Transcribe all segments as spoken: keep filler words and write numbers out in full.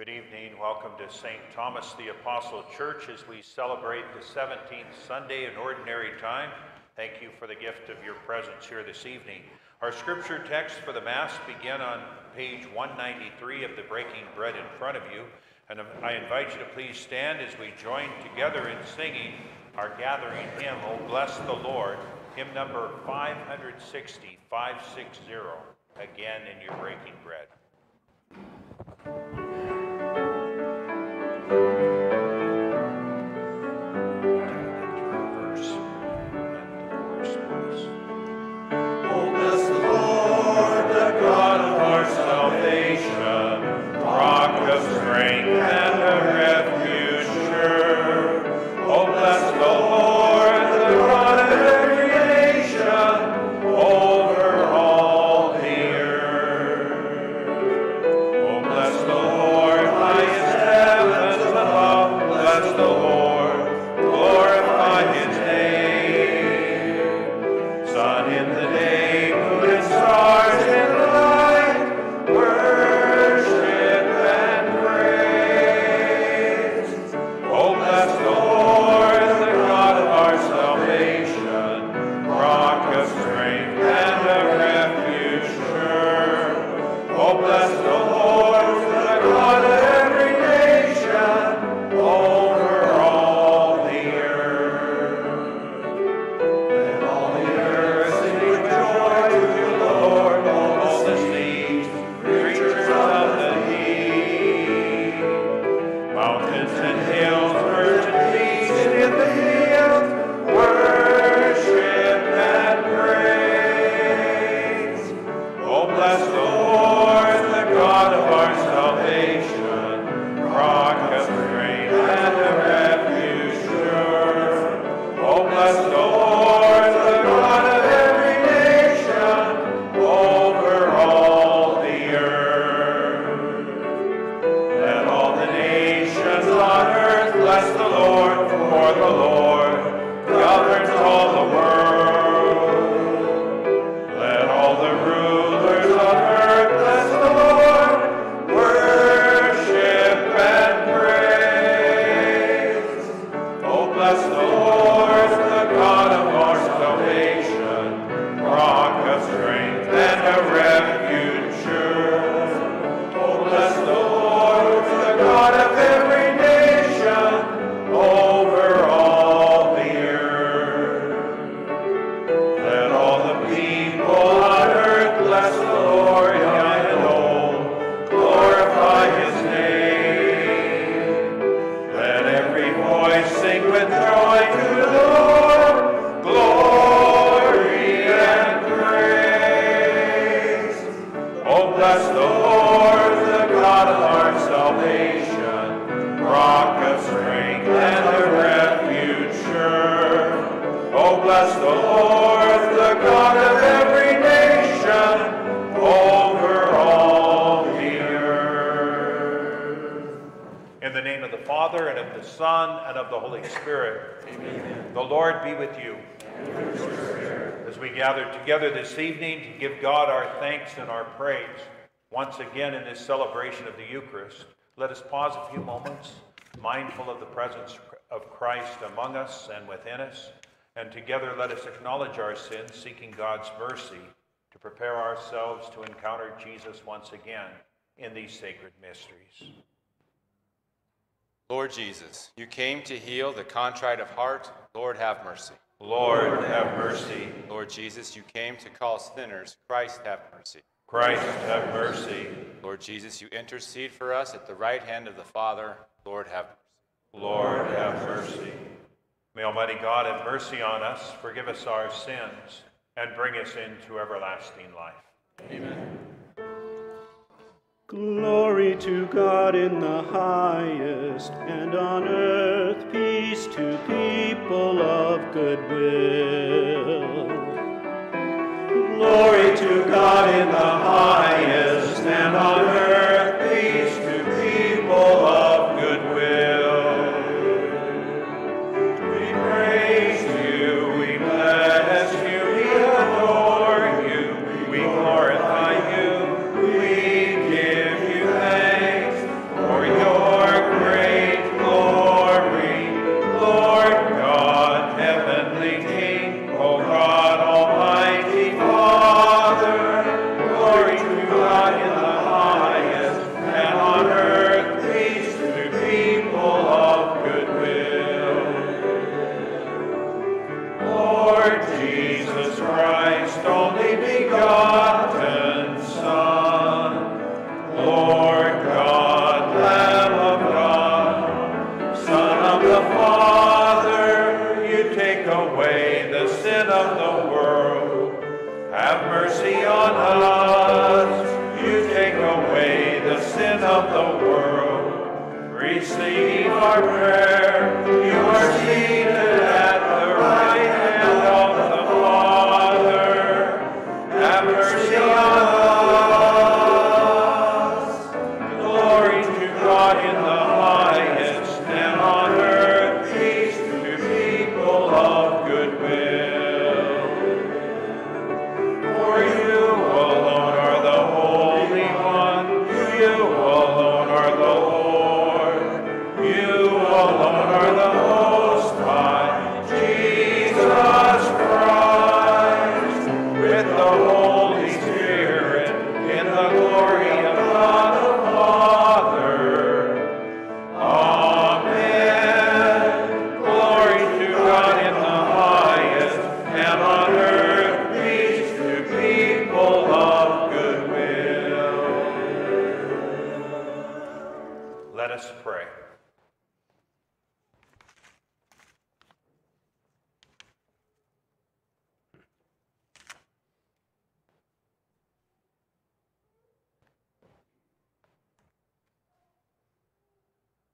Good evening. Welcome to Saint Thomas the Apostle Church as we celebrate the seventeenth Sunday in Ordinary Time. Thank you for the gift of your presence here this evening. Our scripture texts for the Mass begin on page one ninety-three of the Breaking Bread in front of you, and I invite you to please stand as we join together in singing our gathering hymn, O Bless the Lord, hymn number five sixty, five sixty, again in your Breaking Bread. And our praise once again in this celebration of the Eucharist. Let us pause a few moments, mindful of the presence of Christ among us and within us, and together let us acknowledge our sins, seeking God's mercy to prepare ourselves to encounter Jesus once again in these sacred mysteries. Lord Jesus, you came to heal the contrite of heart. Lord, have mercy. Lord, have mercy. Lord Jesus, you came to call sinners. Christ, have mercy. Christ, have mercy. Lord Jesus, you intercede for us at the right hand of the Father. Lord, have mercy. Lord, have mercy. May Almighty God have mercy on us, forgive us our sins, and bring us into everlasting life. Amen. Glory to God in the highest, and on earth peace to people of good will. Glory to God in the highest, and on earth peace to people of good will. We praise you, we bless you, we adore you, we glorify you. Give you thanks for your Lord Jesus Christ, only begotten Son, Lord God, Lamb of God, Son of the Father, you take away the sin of the world. Have mercy on us, you take away the sin of the world. Receive our prayer, you are seated at the right hand.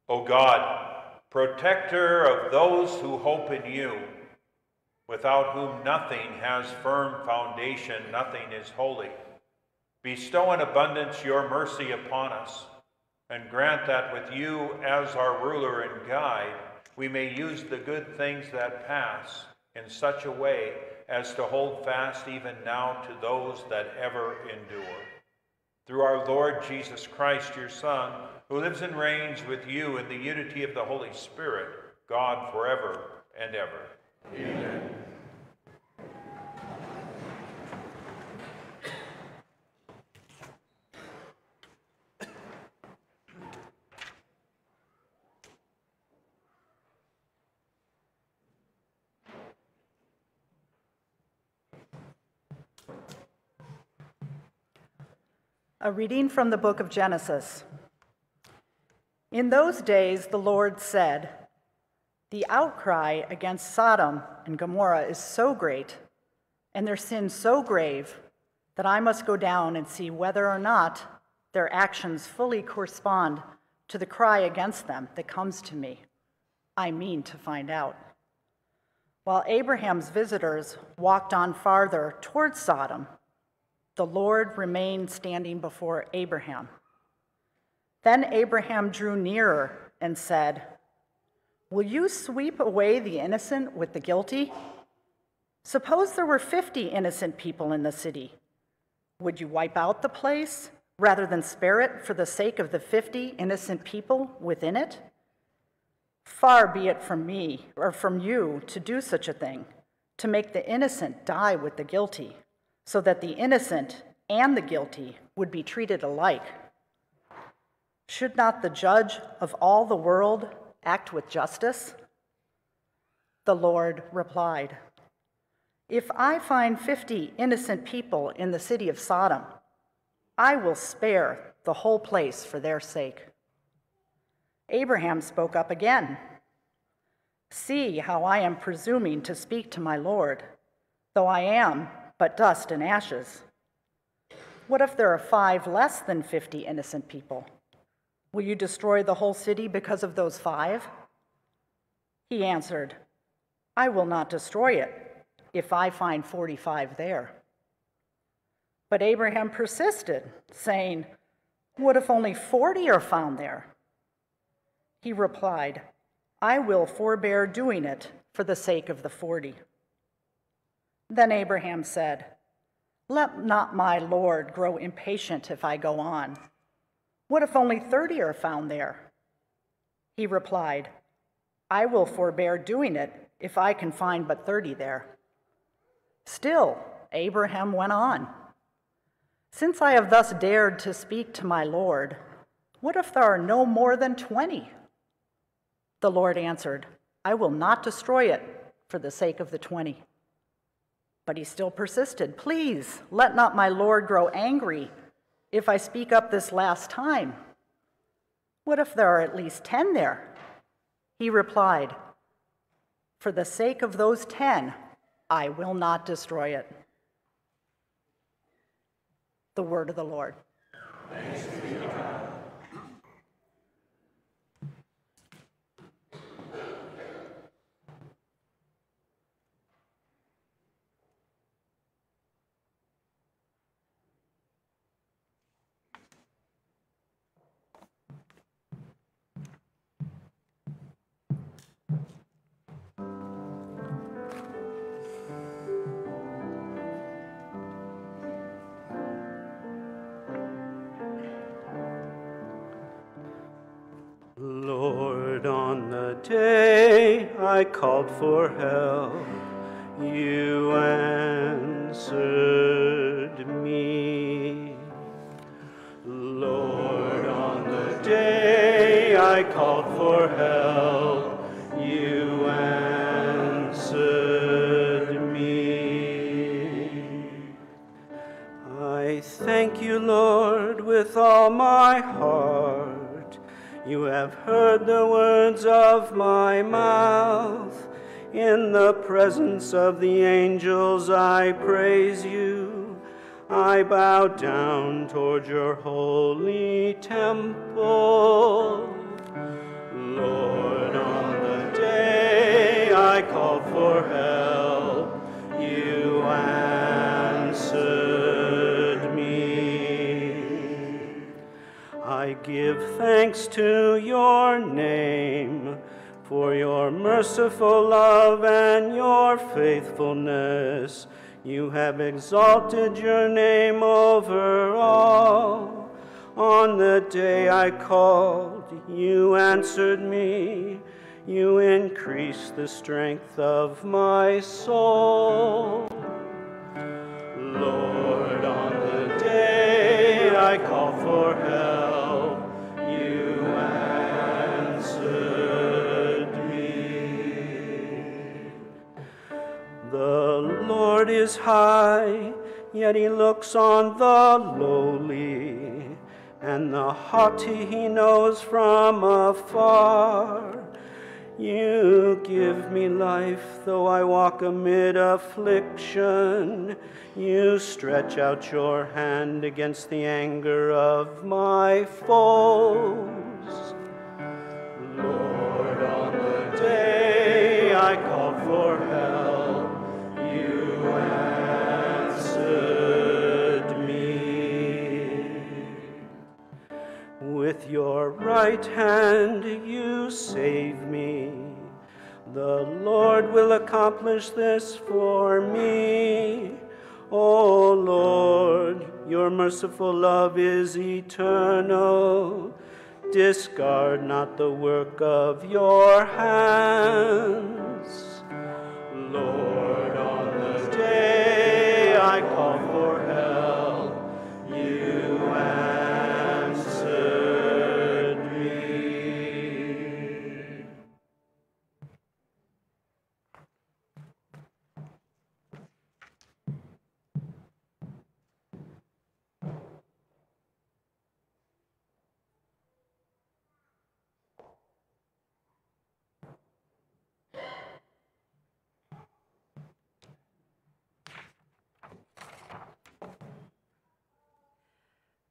O God, protector of those who hope in you, without whom nothing has firm foundation, nothing is holy, bestow in abundance your mercy upon us, and grant that with you as our ruler and guide, we may use the good things that pass in such a way as to hold fast even now to those that ever endure. Through our Lord Jesus Christ, your Son, who lives and reigns with you in the unity of the Holy Spirit, God forever and ever. Amen. A reading from the book of Genesis. In those days, the Lord said, "The outcry against Sodom and Gomorrah is so great, and their sin so grave, that I must go down and see whether or not their actions fully correspond to the cry against them that comes to me. I mean to find out." While Abraham's visitors walked on farther towards Sodom, the Lord remained standing before Abraham. Then Abraham drew nearer and said, "Will you sweep away the innocent with the guilty? Suppose there were fifty innocent people in the city. Would you wipe out the place rather than spare it for the sake of the fifty innocent people within it? Far be it from me or from you to do such a thing, to make the innocent die with the guilty, so that the innocent and the guilty would be treated alike. Should not the judge of all the world act with justice?" The Lord replied, "If I find fifty innocent people in the city of Sodom, I will spare the whole place for their sake." Abraham spoke up again, "See how I am presuming to speak to my Lord, though I am but dust and ashes. What if there are five less than fifty innocent people? Will you destroy the whole city because of those five?" He answered, "I will not destroy it if I find forty-five there." But Abraham persisted, saying, "What if only forty are found there?" He replied, "I will forbear doing it for the sake of the forty." Then Abraham said, "Let not my Lord grow impatient if I go on. What if only thirty are found there?" He replied, "I will forbear doing it if I can find but thirty there." Still, Abraham went on, "Since I have thus dared to speak to my Lord, what if there are no more than twenty? The Lord answered, "I will not destroy it for the sake of the twenty. But he still persisted. Please, let not my Lord grow angry if I speak up this last time. What if there are at least ten there? He replied, for the sake of those ten, I will not destroy it. The word of the Lord. Thanks be to God. Day I called for help, you answered me. Lord, on the day I called for help, you answered me. I thank you, Lord, with all my heart. You have heard the words of my mouth. In the presence of the angels I praise you. I bow down toward your holy temple. Lord, on the day I called for help, you answered. I give thanks to your name for your merciful love and your faithfulness. You have exalted your name over all. On the day I called, you answered me. You increased the strength of my soul. Lord, on the day I called for help, the Lord is high, yet he looks on the lowly, and the haughty he knows from afar. You give me life, though I walk amid affliction. You stretch out your hand against the anger of my foes. Lord, on the day I called for help, with your right hand you save me. The Lord will accomplish this for me. O Lord, your merciful love is eternal. Discard not the work of your hands. Lord, on the day I call for help, you answer.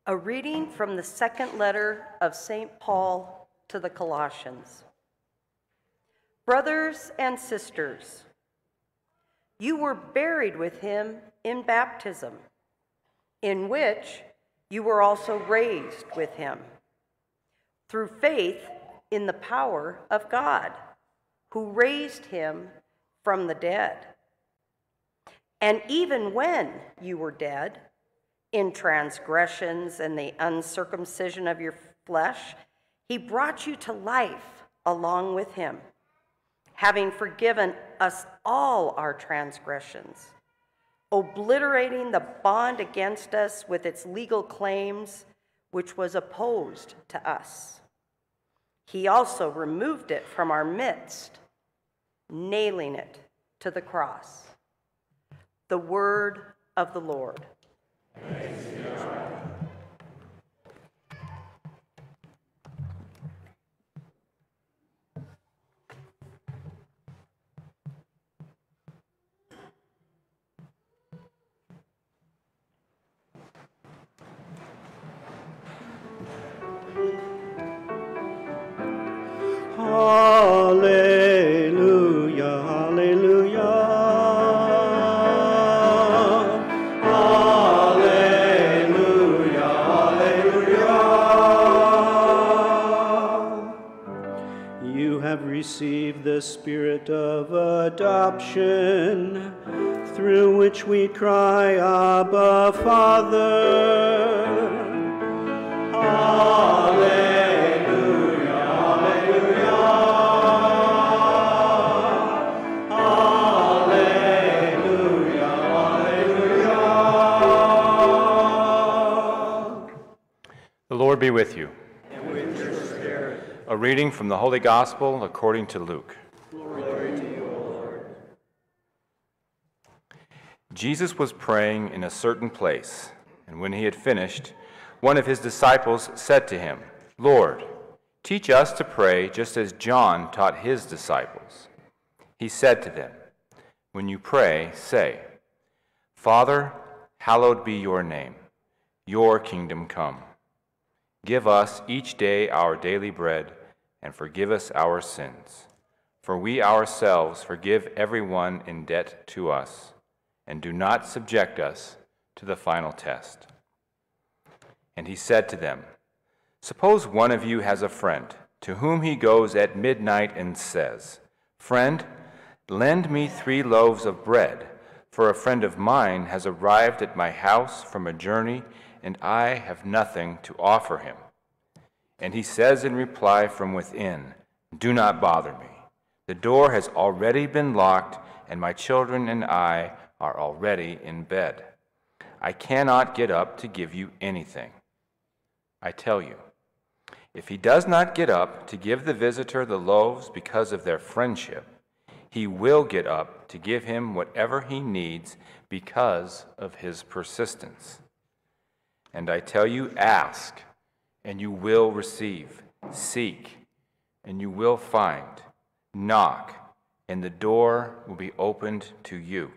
A reading from the second letter of Saint Paul to the Colossians. Brothers and sisters, you were buried with him in baptism, in which you were also raised with him, through faith in the power of God, who raised him from the dead. And even when you were dead, in transgressions and the uncircumcision of your flesh, he brought you to life along with him, having forgiven us all our transgressions, obliterating the bond against us with its legal claims, which was opposed to us. He also removed it from our midst, nailing it to the cross. The word of the Lord. Thanks be to God. Hallelujah, hallelujah. Receive the Spirit of adoption, through which we cry, Abba, Father. Alleluia, alleluia. Alleluia, alleluia. The Lord be with you. A reading from the Holy Gospel according to Luke. Glory to you, O Lord. Jesus was praying in a certain place, and when he had finished, one of his disciples said to him, Lord, teach us to pray just as John taught his disciples. He said to them, when you pray, say, Father, hallowed be your name, your kingdom come. Give us each day our daily bread, and forgive us our sins. For we ourselves forgive everyone in debt to us, and do not subject us to the final test. And he said to them, suppose one of you has a friend, to whom he goes at midnight and says, Friend, lend me three loaves of bread, for a friend of mine has arrived at my house from a journey, and I have nothing to offer him. And he says in reply from within, do not bother me. The door has already been locked, and my children and I are already in bed. I cannot get up to give you anything. I tell you, if he does not get up to give the visitor the loaves because of their friendship, he will get up to give him whatever he needs because of his persistence. And I tell you, ask, and you will receive. Seek, and you will find. Knock, and the door will be opened to you.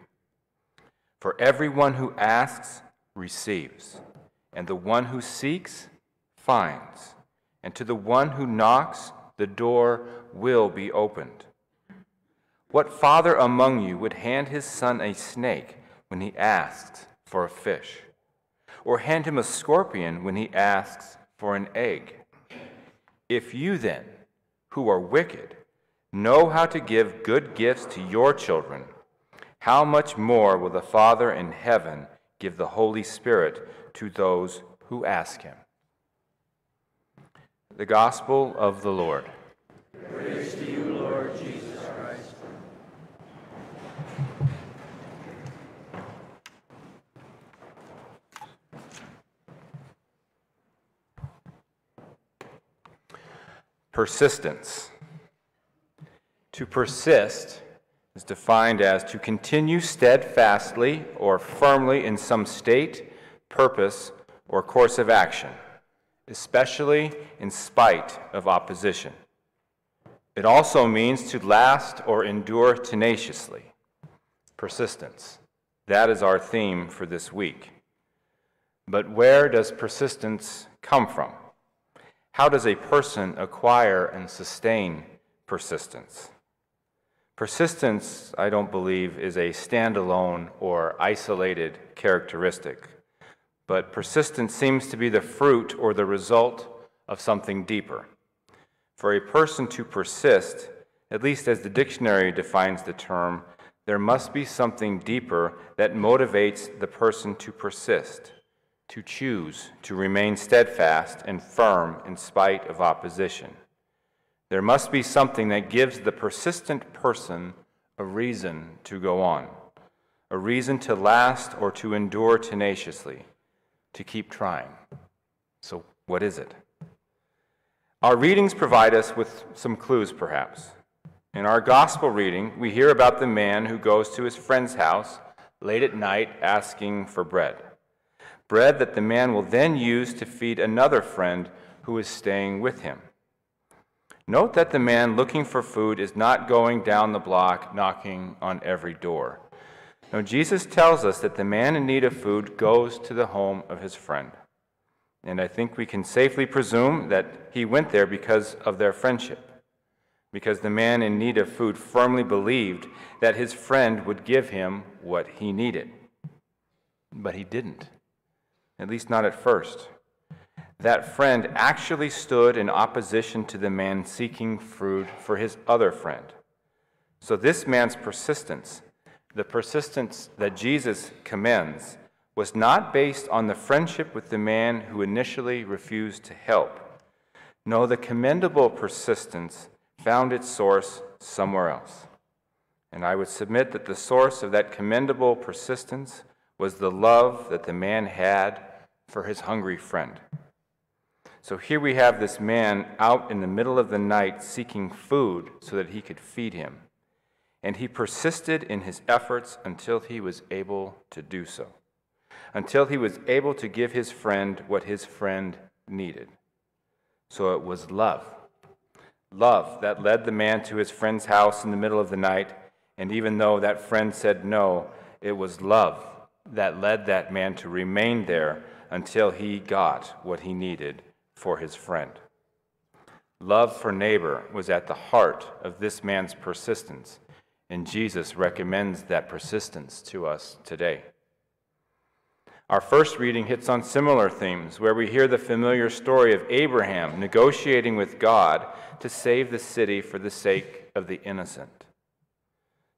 For everyone who asks receives, and the one who seeks finds. And to the one who knocks, the door will be opened. What father among you would hand his son a snake when he asks for a fish? Or hand him a scorpion when he asks for an egg? If you then, who are wicked, know how to give good gifts to your children, how much more will the Father in heaven give the Holy Spirit to those who ask him? The Gospel of the Lord. Praise to you, Lord Jesus. Persistence. To persist is defined as to continue steadfastly or firmly in some state, purpose, or course of action, especially in spite of opposition. It also means to last or endure tenaciously. Persistence. That is our theme for this week. But where does persistence come from? How does a person acquire and sustain persistence? Persistence, I don't believe, is a standalone or isolated characteristic, but persistence seems to be the fruit or the result of something deeper. For a person to persist, at least as the dictionary defines the term, there must be something deeper that motivates the person to persist, to choose to remain steadfast and firm in spite of opposition. There must be something that gives the persistent person a reason to go on, a reason to last or to endure tenaciously, to keep trying. So what is it? Our readings provide us with some clues, perhaps. In our gospel reading, we hear about the man who goes to his friend's house late at night asking for bread, bread that the man will then use to feed another friend who is staying with him. Note that the man looking for food is not going down the block knocking on every door. No, Jesus tells us that the man in need of food goes to the home of his friend. And I think we can safely presume that he went there because of their friendship, because the man in need of food firmly believed that his friend would give him what he needed. But he didn't, at least not at first. That friend actually stood in opposition to the man seeking food for his other friend. So this man's persistence, the persistence that Jesus commends, was not based on the friendship with the man who initially refused to help. No, the commendable persistence found its source somewhere else. And I would submit that the source of that commendable persistence was the love that the man had for his hungry friend. So here we have this man out in the middle of the night seeking food so that he could feed him. And he persisted in his efforts until he was able to do so, until he was able to give his friend what his friend needed. So it was love. Love that led the man to his friend's house in the middle of the night, and even though that friend said no, it was love that led that man to remain there until he got what he needed for his friend. Love for neighbor was at the heart of this man's persistence, and Jesus recommends that persistence to us today. Our first reading hits on similar themes, where we hear the familiar story of Abraham negotiating with God to save the city for the sake of the innocent.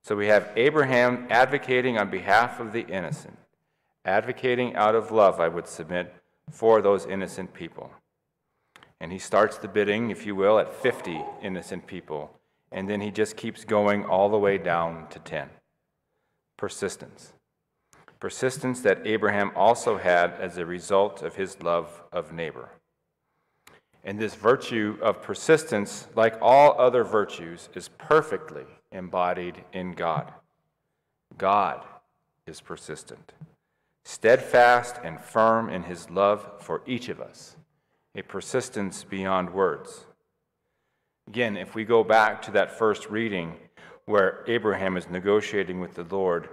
So we have Abraham advocating on behalf of the innocent, advocating out of love, I would submit, for those innocent people. And he starts the bidding, if you will, at fifty innocent people, and then he just keeps going all the way down to ten. Persistence. Persistence that Abraham also had as a result of his love of neighbor. And this virtue of persistence, like all other virtues, is perfectly embodied in God. God is persistent, steadfast and firm in his love for each of us, a persistence beyond words. Again, if we go back to that first reading where Abraham is negotiating with the Lord,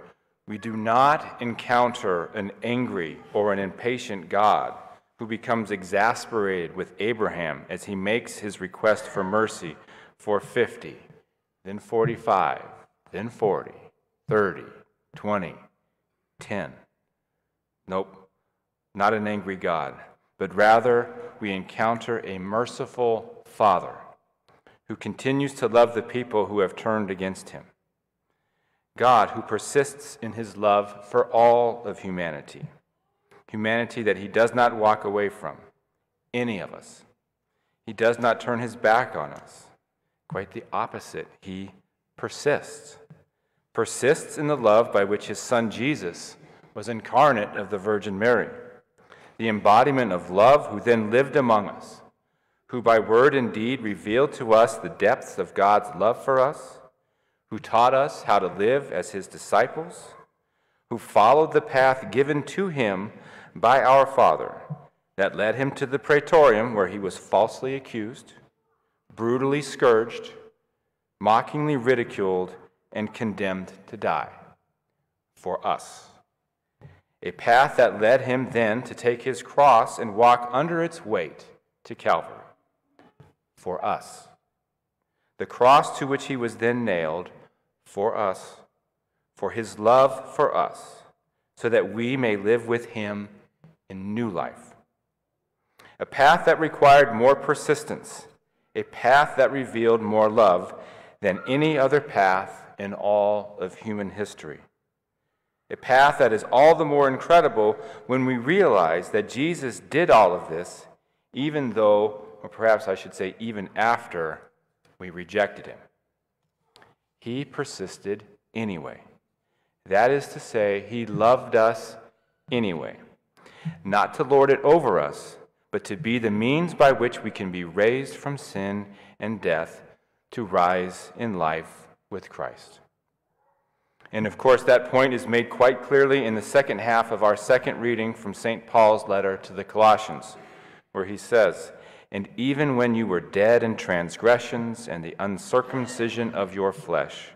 we do not encounter an angry or an impatient God who becomes exasperated with Abraham as he makes his request for mercy for fifty, then forty-five, then forty, thirty, twenty, ten. Nope, not an angry God, but rather we encounter a merciful Father who continues to love the people who have turned against him. God who persists in his love for all of humanity, humanity that he does not walk away from, any of us. He does not turn his back on us. Quite the opposite, he persists, persists in the love by which his son Jesus was incarnate of the Virgin Mary, the embodiment of love who then lived among us, who by word and deed revealed to us the depths of God's love for us, who taught us how to live as his disciples, who followed the path given to him by our Father that led him to the Praetorium where he was falsely accused, brutally scourged, mockingly ridiculed, and condemned to die for us. A path that led him then to take his cross and walk under its weight to Calvary for us. The cross to which he was then nailed for us, for his love for us, so that we may live with him in new life. A path that required more persistence, a path that revealed more love than any other path in all of human history. A path that is all the more incredible when we realize that Jesus did all of this, even though, or perhaps I should say even after, we rejected him. He persisted anyway. That is to say, he loved us anyway, not to lord it over us, but to be the means by which we can be raised from sin and death to rise in life with Christ. And of course, that point is made quite clearly in the second half of our second reading from Saint Paul's letter to the Colossians, where he says, "And even when you were dead in transgressions and the uncircumcision of your flesh,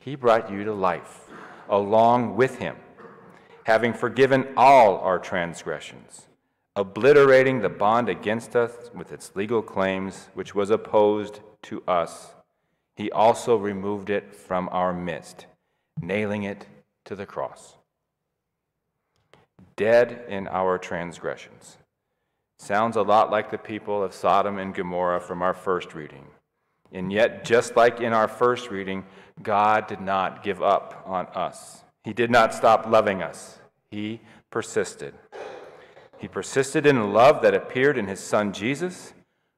he brought you to life along with him, having forgiven all our transgressions, obliterating the bond against us with its legal claims, which was opposed to us. He also removed it from our midst, nailing it to the cross." Dead in our transgressions. Sounds a lot like the people of Sodom and Gomorrah from our first reading. And yet, just like in our first reading, God did not give up on us. He did not stop loving us. He persisted. He persisted in a love that appeared in his son Jesus,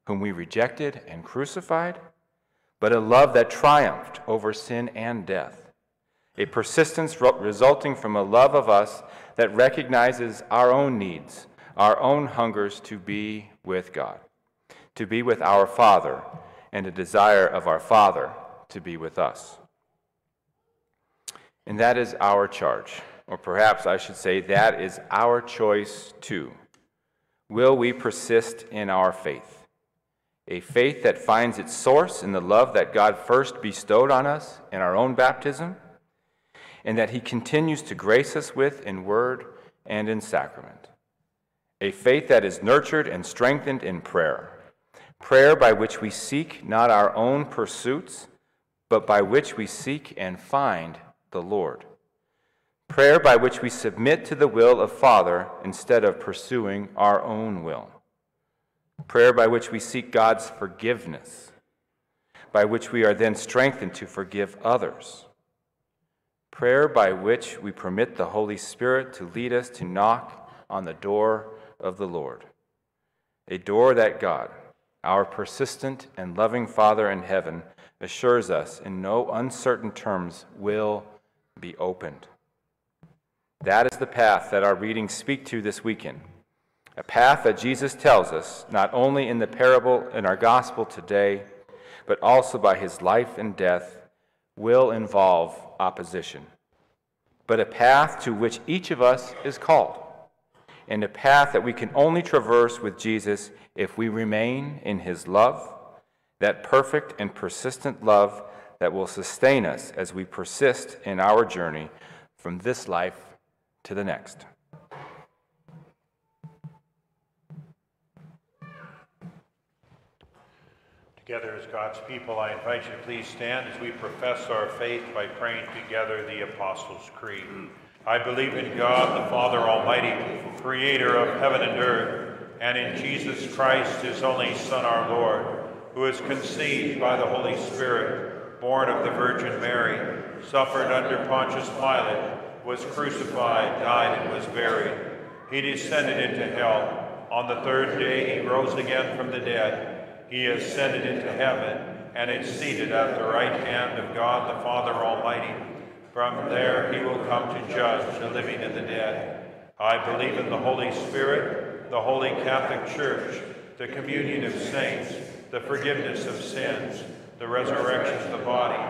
whom we rejected and crucified, but a love that triumphed over sin and death. A persistence resulting from a love of us that recognizes our own needs, our own hungers to be with God, to be with our Father, and a desire of our Father to be with us. And that is our charge, or perhaps I should say that is our choice too. Will we persist in our faith? A faith that finds its source in the love that God first bestowed on us in our own baptism, and that he continues to grace us with in word and in sacrament. A faith that is nurtured and strengthened in prayer, prayer by which we seek not our own pursuits, but by which we seek and find the Lord. Prayer by which we submit to the will of Father instead of pursuing our own will. Prayer by which we seek God's forgiveness, by which we are then strengthened to forgive others. Prayer by which we permit the Holy Spirit to lead us to knock on the door of the Lord, a door that God, our persistent and loving Father in heaven, assures us in no uncertain terms will be opened. That is the path that our readings speak to this weekend, a path that Jesus tells us not only in the parable in our gospel today, but also by his life and death, will involve opposition, but a path to which each of us is called, and a path that we can only traverse with Jesus if we remain in his love, that perfect and persistent love that will sustain us as we persist in our journey from this life to the next. Together as God's people, I invite you to please stand as we profess our faith by praying together the Apostles' Creed. I believe in God, the Father Almighty, creator of heaven and earth, and in Jesus Christ, his only Son, our Lord, who is conceived by the Holy Spirit, born of the Virgin Mary, suffered under Pontius Pilate, was crucified, died, and was buried. He descended into hell. On the third day, he rose again from the dead. He ascended into heaven and is seated at the right hand of God the Father Almighty. From there he will come to judge the living and the dead. I believe in the Holy Spirit, the Holy Catholic Church, the communion of saints, the forgiveness of sins, the resurrection of the body,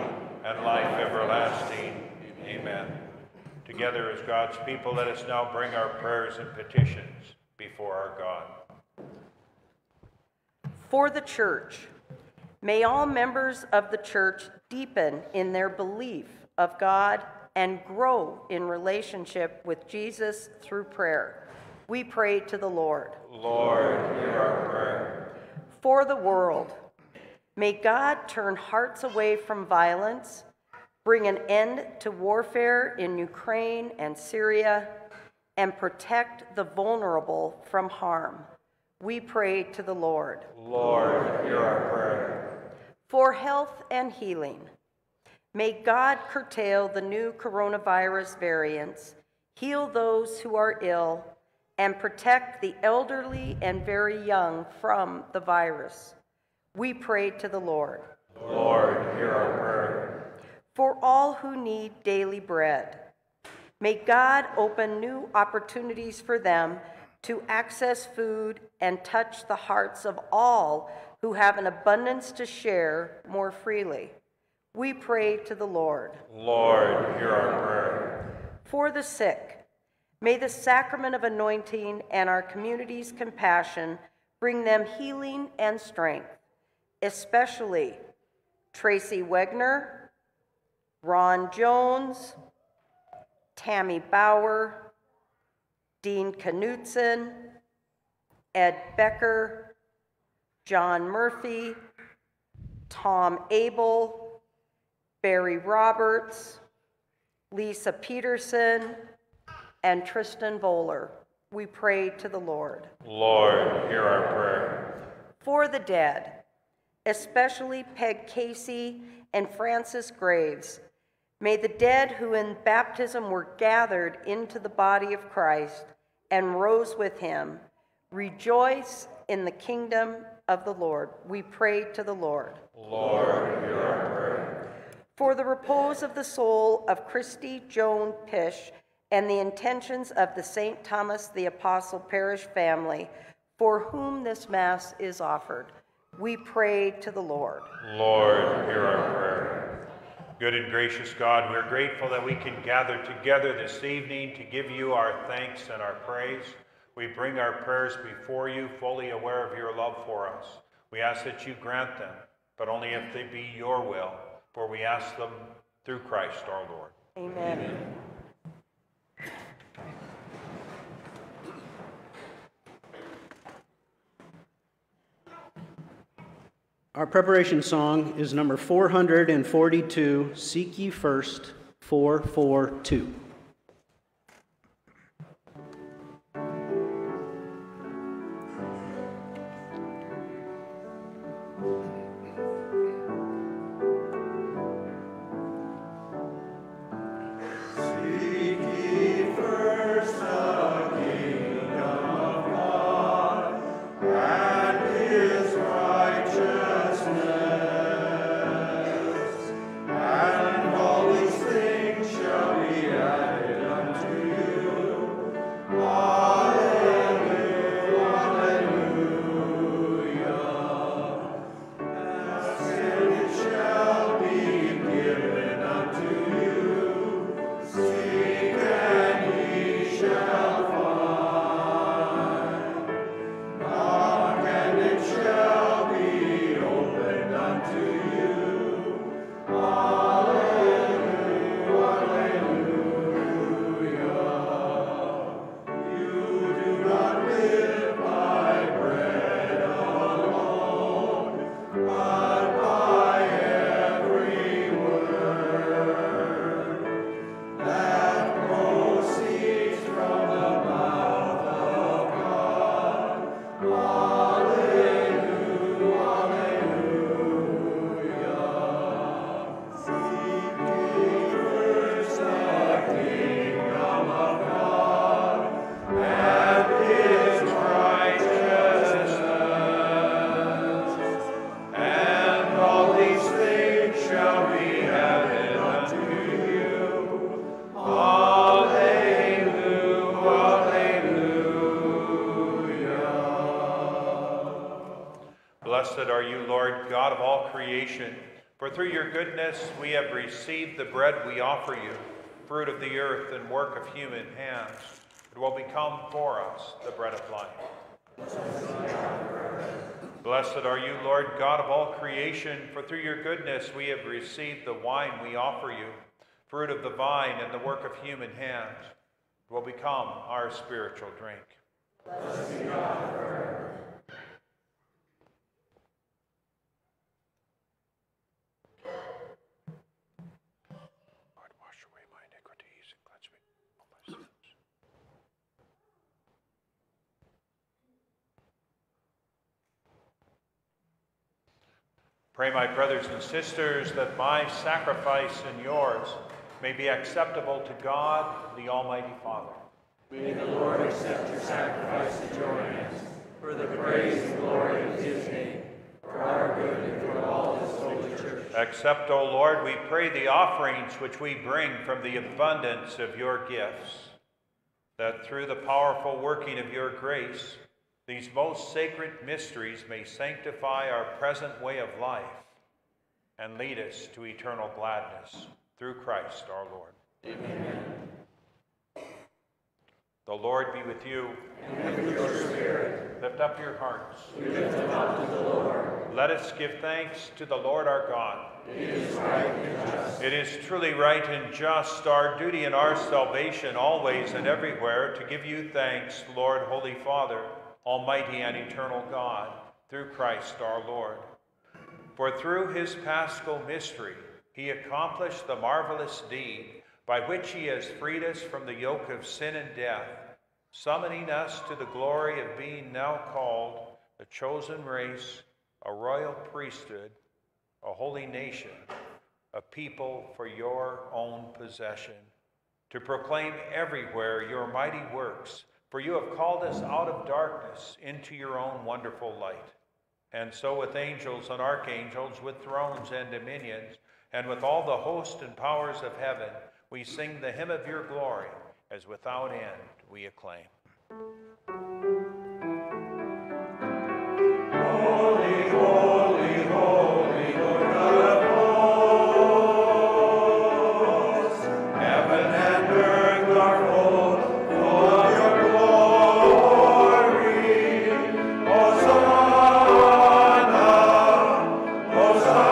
and life everlasting. Amen. Together as God's people, let us now bring our prayers and petitions before our God. For the church, may all members of the church deepen in their belief of God and grow in relationship with Jesus through prayer. We pray to the Lord. Lord, hear our prayer. For the world, may God turn hearts away from violence, bring an end to warfare in Ukraine and Syria, and protect the vulnerable from harm. We pray to the Lord. Lord, hear our prayer. For health and healing, may God curtail the new coronavirus variants, heal those who are ill, and protect the elderly and very young from the virus. We pray to the Lord. Lord, hear our prayer. For all who need daily bread, may God open new opportunities for them to access food and touch the hearts of all who have an abundance to share more freely. We pray to the Lord. Lord, hear our prayer. For the sick, may the sacrament of anointing and our community's compassion bring them healing and strength, especially Tracy Wegner, Ron Jones, Tammy Bauer, Dean Knutson, Ed Becker, John Murphy, Tom Abel, Barry Roberts, Lisa Peterson, and Tristan Voller. We pray to the Lord. Lord, hear our prayer. For the dead, especially Peg Casey and Frances Graves, may the dead who in baptism were gathered into the body of Christ and rose with him rejoice in the kingdom of the Lord. We pray to the Lord. Lord, hear our prayer. For the repose of the soul of Christie Joan Pish and the intentions of the Saint Thomas the Apostle Parish family, for whom this Mass is offered, we pray to the Lord. Lord, hear our prayer. Good and gracious God, we're grateful that we can gather together this evening to give you our thanks and our praise. We bring our prayers before you, fully aware of your love for us. We ask that you grant them, but only if they be your will. For we ask them through Christ our Lord. Amen. Amen. Our preparation song is number four forty-two, Seek Ye First, four forty-two. For through your goodness we have received the bread we offer you, fruit of the earth and work of human hands. It will become for us the bread of life. Blessed are you, Lord God of all creation, for through your goodness we have received the wine we offer you, fruit of the vine and the work of human hands. It will become our spiritual drink. Blessed be God forever. Pray, my brothers and sisters, that my sacrifice and yours may be acceptable to God, the Almighty Father. May the Lord accept your sacrifice and your hands for the praise and glory of his name, for our good and for all his holy church. Accept, O Lord, we pray, the offerings which we bring from the abundance of your gifts, that through the powerful working of your grace, these most sacred mysteries may sanctify our present way of life and lead us to eternal gladness through Christ our Lord. Amen. The Lord be with you. And with your spirit. Lift up your hearts. We lift them up to the Lord. Let us give thanks to the Lord our God. It is right and just. It is truly right and just, our duty and our salvation, always and everywhere, to give you thanks, Lord, Holy Father, Almighty and eternal God, through Christ our Lord. For through his paschal mystery, he accomplished the marvelous deed by which he has freed us from the yoke of sin and death, summoning us to the glory of being now called a chosen race, a royal priesthood, a holy nation, a people for your own possession, to proclaim everywhere your mighty works, for you have called us out of darkness into your own wonderful light. And so with angels and archangels, with thrones and dominions, and with all the host and powers of heaven, we sing the hymn of your glory, as without end we acclaim. Holy, holy, holy, Lord God of hosts, heaven and earth are full, full of your glory. Hosanna, Hosanna.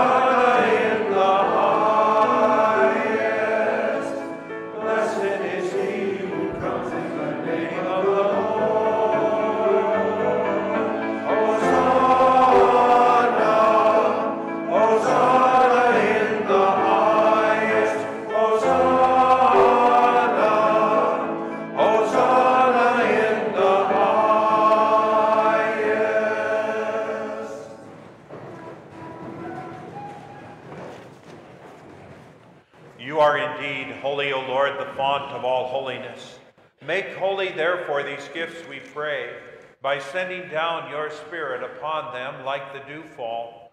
Of all holiness, make holy therefore these gifts, we pray, by sending down your Spirit upon them like the dewfall,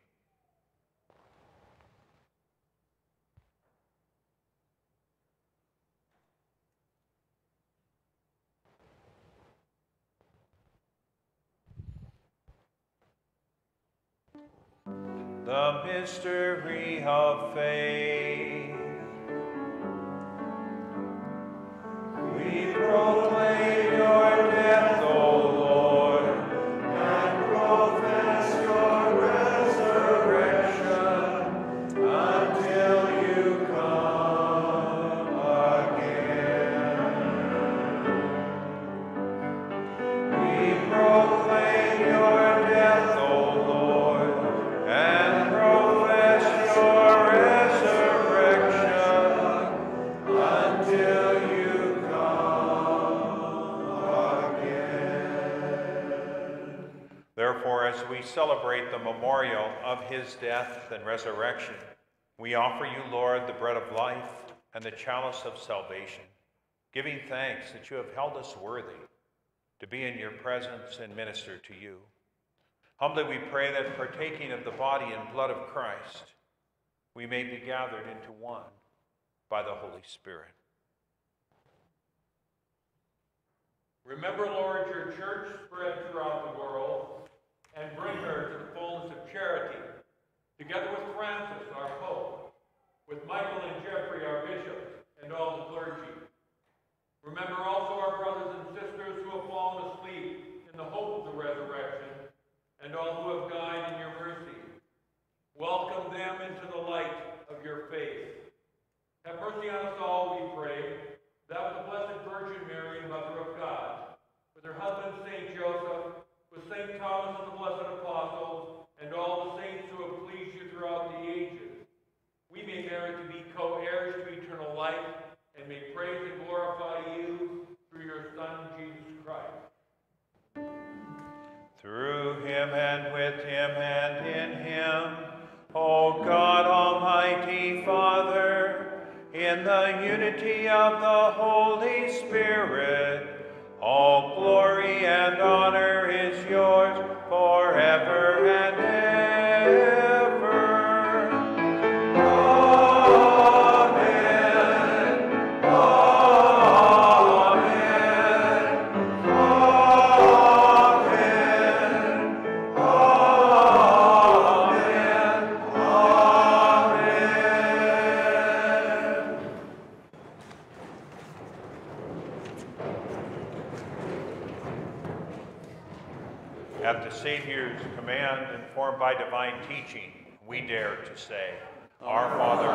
The mystery of faith. We proclaim your death, O Lord, and profess your resurrection until you come again. We proclaim your death, O Lord, and as we celebrate the memorial of his death and resurrection, we offer you, Lord, the bread of life and the chalice of salvation, giving thanks that you have held us worthy to be in your presence and minister to you. Humbly we pray that, partaking of the body and blood of Christ, we may be gathered into one by the Holy Spirit. Remember, Lord, your church spread throughout the world, and bring her to the fullness of charity, together with Francis, our Pope, with Michael and Jeffrey, our bishops, and all the clergy. Remember also our brothers and sisters who have fallen asleep in the hope of the resurrection, and all who have died in your mercy mercy on us all, we pray, without the Blessed Virgin Mary, Mother of God, with her husband Saint Joseph, with Saint Thomas and the Blessed Apostles, and all the saints who have pleased you throughout the ages, we may merit to be co-heirs to eternal life, and may praise and glorify you through your Son, Jesus Christ. Through him and with him and in him, O God, Almighty Father, in the unity of the Holy Spirit, all glory and honor is yours forever and ever. Amen. Amen. Amen. Amen. Amen. Amen. At the Savior's command, informed by divine teaching, we dare to say, Our Father,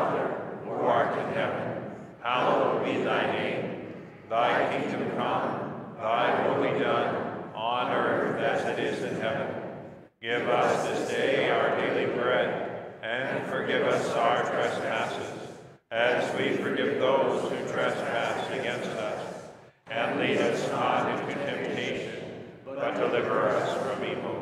who art in heaven, hallowed be thy name. Thy kingdom come, thy will be done, on earth as it is in heaven. Give us this day our daily bread, and forgive us our trespasses, as we forgive those who trespass against us. And lead us not into temptation, but deliver us from evil.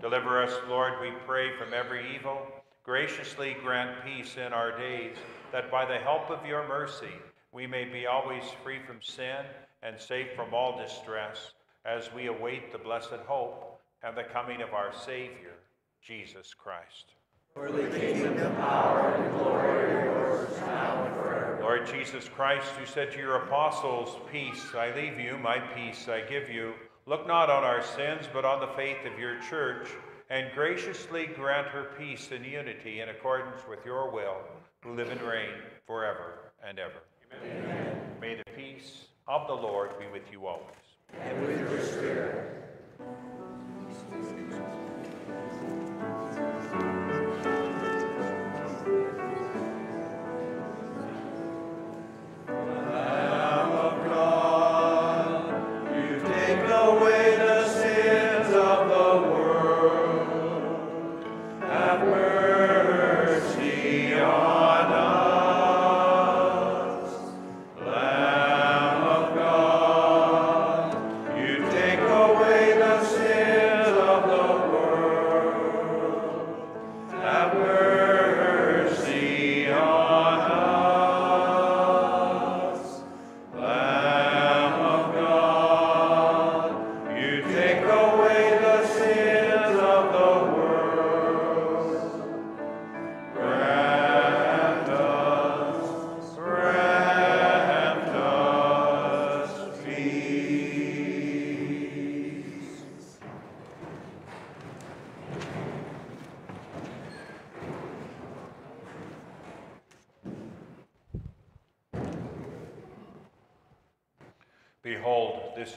Deliver us, Lord, we pray, from every evil. Graciously grant peace in our days, that by the help of your mercy we may be always free from sin and safe from all distress, as we await the blessed hope and the coming of our Savior, Jesus Christ. For the kingdom, the power, and the glory are yours, now and forever. Lord Jesus Christ, who said to your apostles, Peace I leave you, my peace I give you, look not on our sins, but on the faith of your church, and graciously grant her peace and unity in accordance with your will, who live and reign forever and ever. Amen. Amen. May the peace of the Lord be with you always. And with your spirit. Behold, this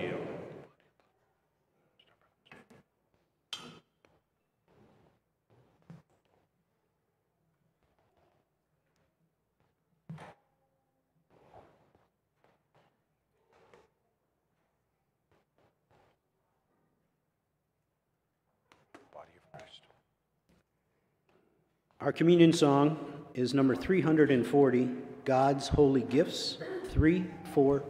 healed. Our communion song is number three forty, God's Holy Gifts, three forty.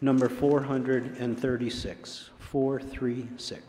number four thirty-six, four three six.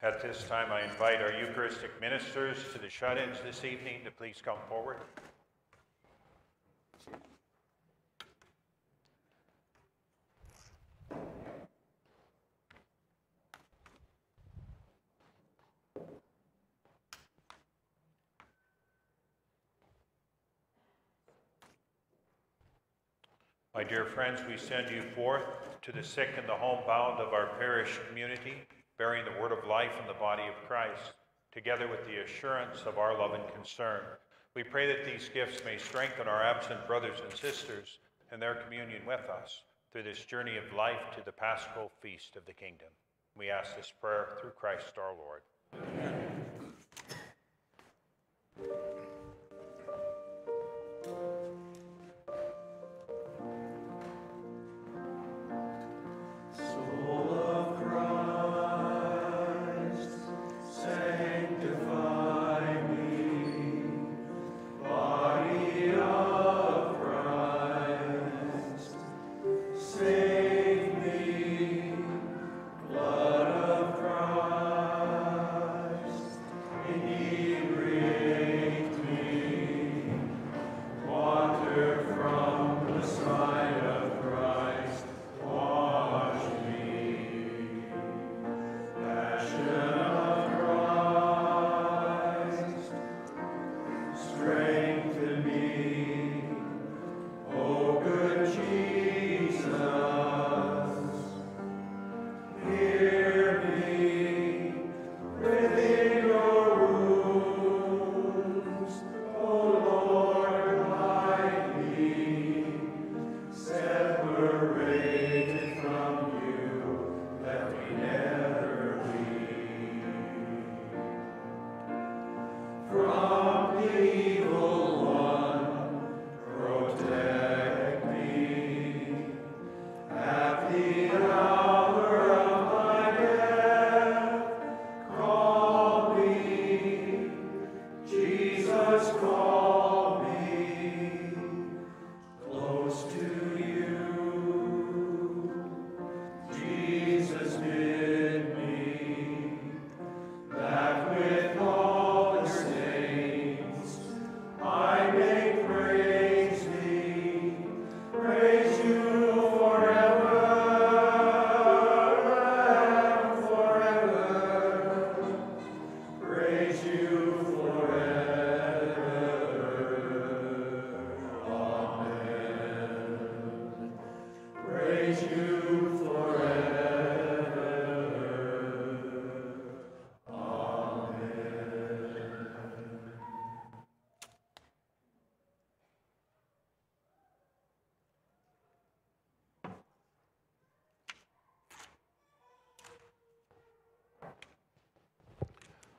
At this time, I invite our Eucharistic ministers to the shut-ins this evening to please come forward. My dear friends, we send you forth to the sick and the homebound of our parish community, bearing the word of life in the body of Christ, together with the assurance of our love and concern. We pray that these gifts may strengthen our absent brothers and sisters in their communion with us through this journey of life to the Paschal Feast of the Kingdom. We ask this prayer through Christ our Lord. Amen. Amen.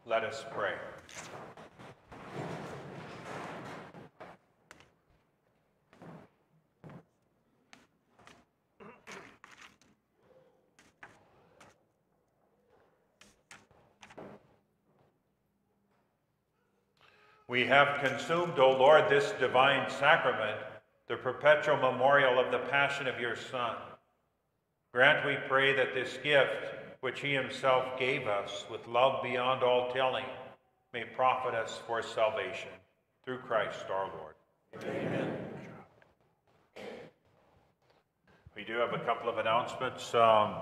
Let us pray. We have consumed, O Lord, this divine sacrament, the perpetual memorial of the passion of your Son. Grant, we pray, that this gift, which he himself gave us with love beyond all telling, may profit us for salvation. Through Christ our Lord. Amen. We do have a couple of announcements. Um,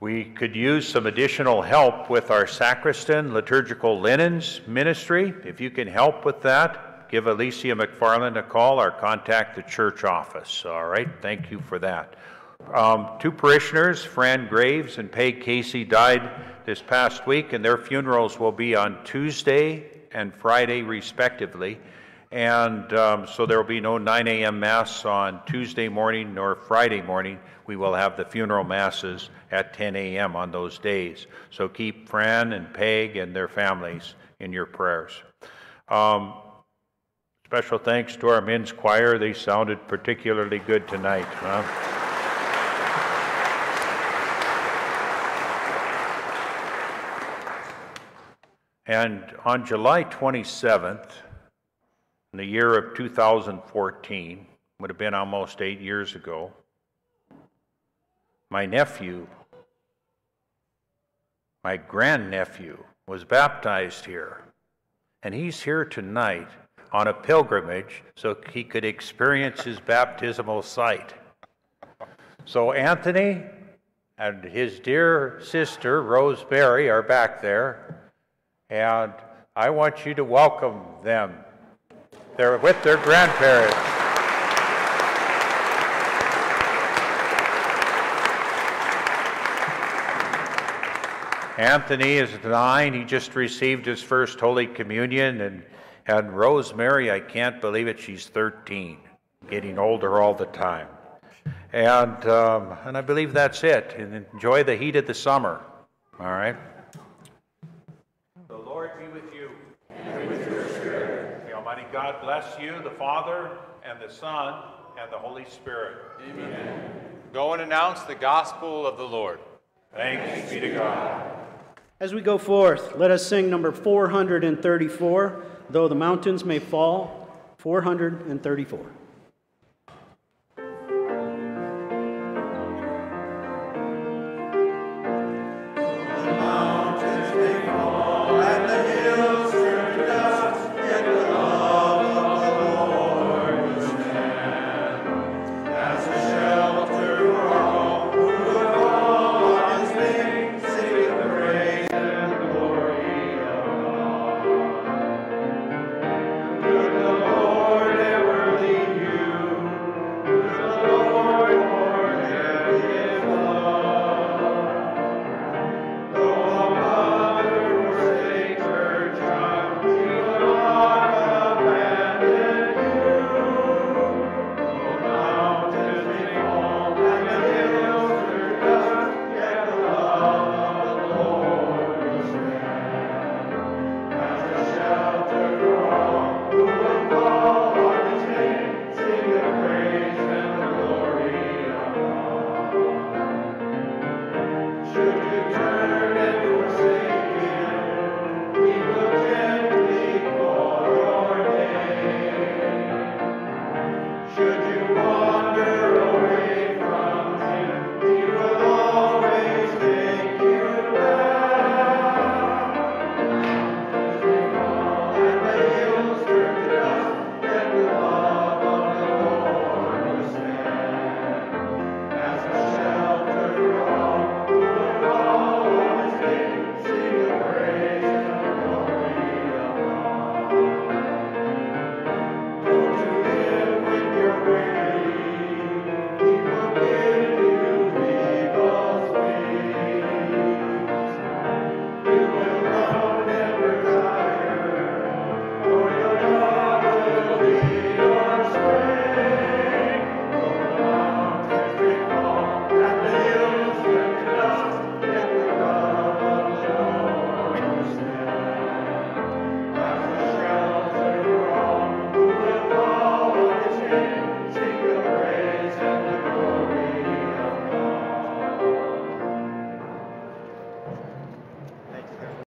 We could use some additional help with our sacristan, liturgical linens ministry. If you can help with that, give Alicia McFarland a call or contact the church office. All right, thank you for that. Um, two parishioners, Frances Graves and Peg Casey, died this past week, and their funerals will be on Tuesday and Friday, respectively. And um, so there will be no nine A M Mass on Tuesday morning nor Friday morning. We will have the funeral Masses at ten A M on those days. So keep Fran and Peg and their families in your prayers. Um, special thanks to our men's choir. They sounded particularly good tonight. Huh? And on July twenty-seventh, in the year of two thousand fourteen, would have been almost eight years ago, my nephew, my grandnephew, was baptized here. And he's here tonight on a pilgrimage so he could experience his baptismal site. So Anthony and his dear sister, Roseberry, are back there. And I want you to welcome them. They're with their grandparents. Anthony is nine. He just received his first Holy Communion. And, and Rosemary, I can't believe it, she's thirteen, getting older all the time. And, um, and I believe that's it. And enjoy the heat of the summer. All right? The Lord be with you. And with your spirit. Almighty God bless you, the Father, and the Son, and the Holy Spirit. Amen. Go and announce the gospel of the Lord. Thanks be to God. As we go forth, let us sing number four hundred thirty-four, Though the Mountains May Fall, four hundred thirty-four.